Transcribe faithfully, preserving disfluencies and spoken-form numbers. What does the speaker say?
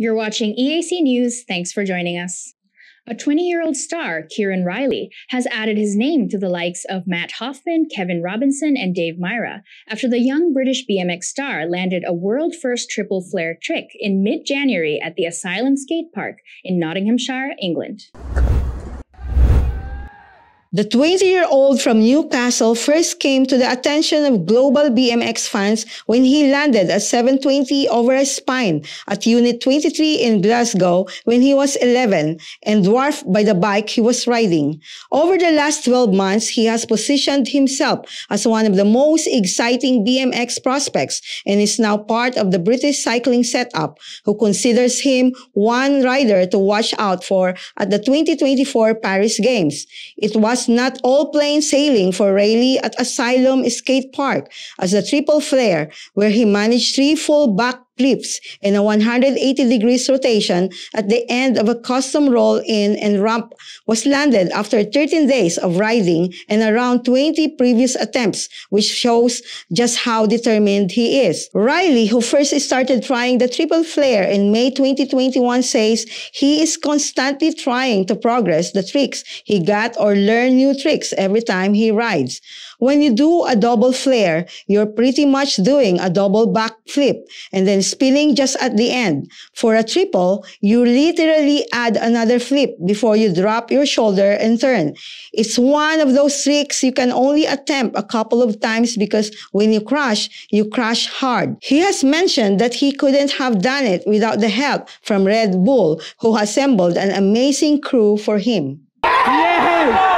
You're watching E A C News. Thanks for joining us. A twenty-year-old star, Kieran Reilly, has added his name to the likes of Mat Hoffman, Kevin Robinson, and Dave Mirra after the young British B M X star landed a world-first triple flare trick in mid-January at the Asylum Skatepark in Nottinghamshire, England. The twenty-year-old from Newcastle first came to the attention of global B M X fans when he landed a seven twenty over a spine at Unit twenty-three in Glasgow when he was eleven and dwarfed by the bike he was riding. Over the last twelve months, he has positioned himself as one of the most exciting B M X prospects and is now part of the British cycling setup, who considers him one rider to watch out for at the twenty twenty-four Paris Games. It was not all plain sailing for Reilly at Asylum Skatepark as a triple flare, where he managed three full back flips and a one hundred eighty degrees rotation at the end of a custom roll-in and ramp was landed after thirteen days of riding and around twenty previous attempts, which shows just how determined he is. Reilly, who first started trying the triple flare in May twenty twenty-one, says he is constantly trying to progress the tricks he got or learn new tricks every time he rides. When you do a double flare, you're pretty much doing a double back flip and then spinning just at the end. For a triple, you literally add another flip before you drop your shoulder and turn. It's one of those tricks you can only attempt a couple of times because when you crash, you crash hard. He has mentioned that he couldn't have done it without the help from Red Bull, who assembled an amazing crew for him. Yeah!